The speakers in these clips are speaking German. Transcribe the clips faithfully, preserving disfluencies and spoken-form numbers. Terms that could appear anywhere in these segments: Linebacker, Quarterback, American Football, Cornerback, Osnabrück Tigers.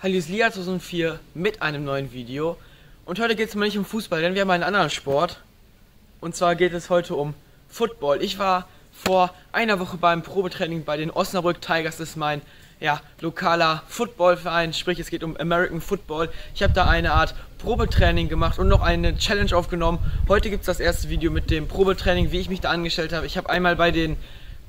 Hallo, hier ist Lia zweitausendvier mit einem neuen Video. Und heute geht es mir nicht um Fußball, denn wir haben einen anderen Sport. Und zwar geht es heute um Football. Ich war vor einer Woche beim Probetraining bei den Osnabrück Tigers. Das ist mein ja, lokaler Footballverein, sprich es geht um American Football. Ich habe da eine Art Probetraining gemacht und noch eine Challenge aufgenommen. Heute gibt es das erste Video mit dem Probetraining, wie ich mich da angestellt habe. Ich habe einmal bei den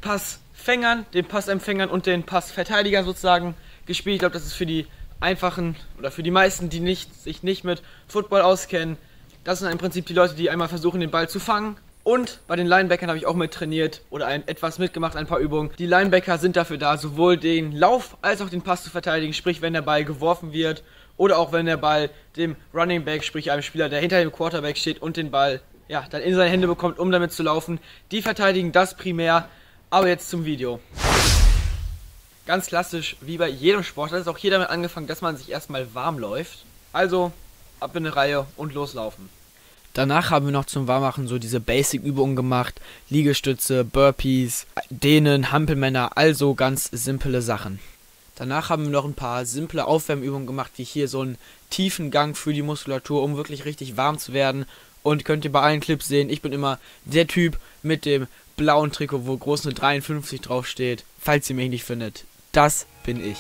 Passfängern, den Passempfängern und den Passverteidigern sozusagen gespielt. Ich glaube, das ist für die einfachen oder für die meisten, die nicht, sich nicht mit Football auskennen. Das sind im Prinzip die Leute, die einmal versuchen, den Ball zu fangen. Und bei den Linebackern habe ich auch mit trainiert oder ein, etwas mitgemacht, ein paar Übungen. Die Linebacker sind dafür da, sowohl den Lauf als auch den Pass zu verteidigen, sprich wenn der Ball geworfen wird oder auch wenn der Ball dem Running Back, sprich einem Spieler, der hinter dem Quarterback steht und den Ball ja, dann in seine Hände bekommt, um damit zu laufen. Die verteidigen das primär, aber jetzt zum Video. Ganz klassisch, wie bei jedem Sport, hat es auch hier damit angefangen, dass man sich erstmal warm läuft. Also ab in eine Reihe und loslaufen. Danach haben wir noch zum Warmmachen so diese Basic-Übungen gemacht, Liegestütze, Burpees, Dehnen, Hampelmänner, also ganz simple Sachen. Danach haben wir noch ein paar simple Aufwärmübungen gemacht, wie hier so einen tiefen Gang für die Muskulatur, um wirklich richtig warm zu werden. Und könnt ihr bei allen Clips sehen, ich bin immer der Typ mit dem blauen Trikot, wo groß eine dreiundfünfzig draufsteht, falls ihr mich nicht findet. Das bin ich.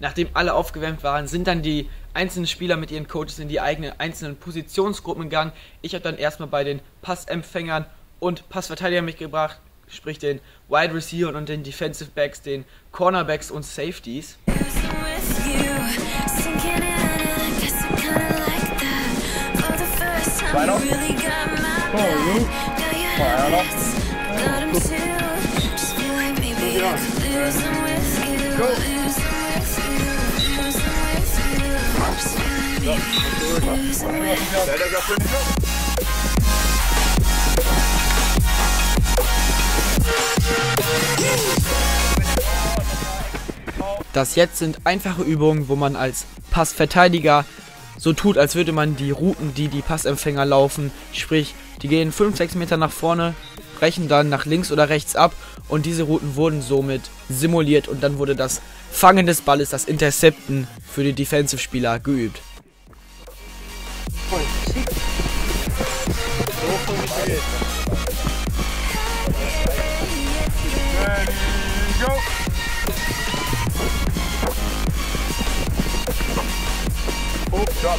Nachdem alle aufgewärmt waren, sind dann die einzelnen Spieler mit ihren Coaches in die eigenen einzelnen Positionsgruppen gegangen. Ich habe dann erstmal bei den Passempfängern und Passverteidigern mitgebracht, sprich den Wide Receiver und den Defensive Backs, den Cornerbacks und Safeties. Final. Final. Das jetzt sind einfache Übungen, wo man als Passverteidiger so tut, als würde man die Routen, die die Passempfänger laufen, sprich, die gehen fünf, sechs Meter nach vorne, brechen dann nach links oder rechts ab und diese Routen wurden somit simuliert und dann wurde das Fangen des Balles, das Intercepten für die Defensive-Spieler geübt. No, no,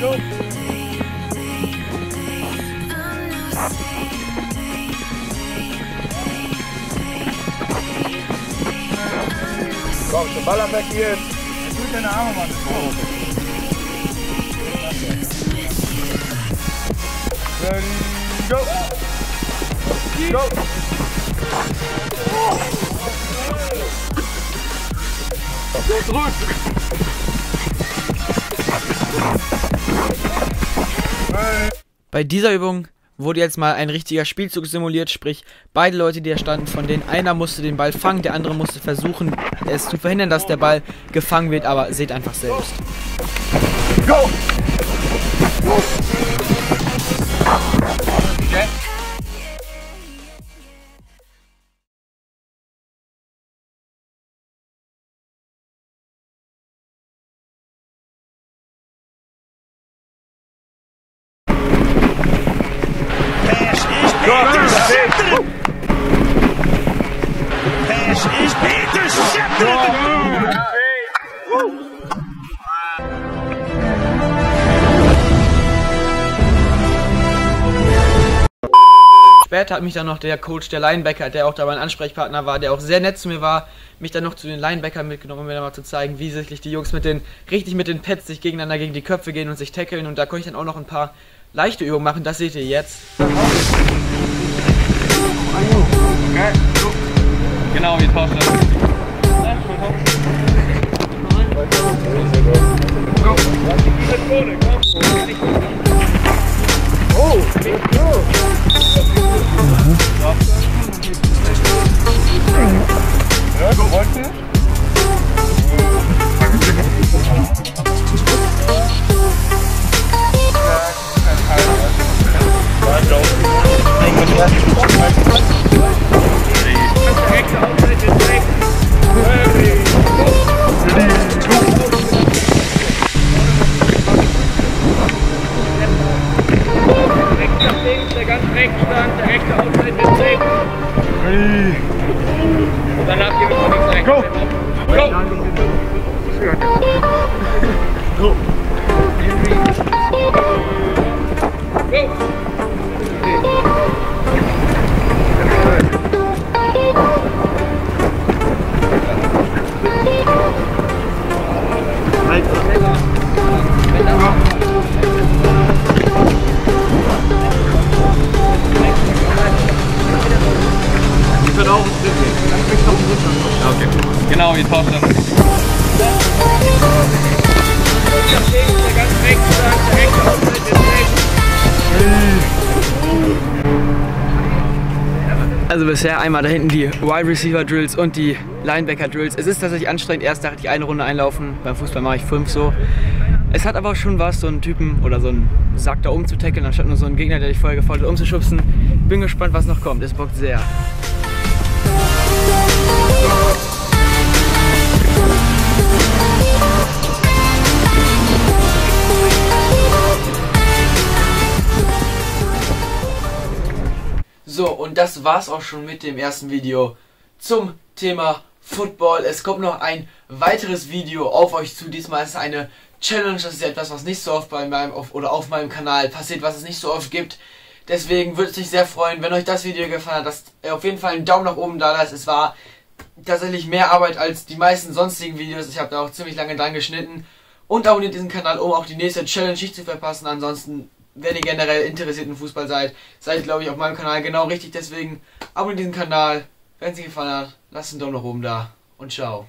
Go. Komm, der Baller weg hier. Jetzt mit deine Arme, Mann. Go. Go. Go. Go zurück! Bei dieser Übung wurde jetzt mal ein richtiger Spielzug simuliert, sprich beide Leute, die da standen, von denen einer musste den Ball fangen, der andere musste versuchen, es zu verhindern, dass der Ball gefangen wird, aber seht einfach selbst. Go! Go! später hat mich dann noch der Coach der Linebacker, der auch da mein Ansprechpartner war, der auch sehr nett zu mir war, mich dann noch zu den Linebackern mitgenommen, um mir dann mal zu zeigen, wie sich die Jungs mit den, richtig mit den Pads sich gegeneinander gegen die Köpfe gehen und sich tackeln. Und da konnte ich dann auch noch ein paar leichte Übungen machen, das seht ihr jetzt. Genau, wie tauschen das. Oh, okay. Ja, geräumt ist. Genau, wir tauschen das. Der ganz rechts, der rechte Ausfall ist rechts. Also bisher einmal da hinten die Wide Receiver Drills und die Linebacker Drills. Es ist tatsächlich anstrengend, erst dachte ich eine Runde einlaufen, beim Fußball mache ich fünf so. Es hat aber auch schon was, so einen Typen oder so einen Sack da umzutackeln, anstatt nur so einen Gegner, der dich vorher gefordert hat, umzuschubsen. Bin gespannt, was noch kommt, es bockt sehr. So, und das war's auch schon mit dem ersten Video zum Thema Football. Es kommt noch ein weiteres Video auf euch zu. Diesmal ist es eine Challenge. Das ist ja etwas, was nicht so oft bei meinem auf, oder auf meinem Kanal passiert, was es nicht so oft gibt. Deswegen würde ich mich sehr freuen, wenn euch das Video gefallen hat, dass ihr auf jeden Fall einen Daumen nach oben da lasst. Es war tatsächlich mehr Arbeit als die meisten sonstigen Videos. Ich habe da auch ziemlich lange dran geschnitten. Und abonniert diesen Kanal, um auch die nächste Challenge nicht zu verpassen. Ansonsten, wenn ihr generell interessiert in Fußball seid, seid ihr, glaube ich, auf meinem Kanal genau richtig. Deswegen abonniert diesen Kanal. Wenn es euch gefallen hat, lasst einen Daumen nach oben da und ciao.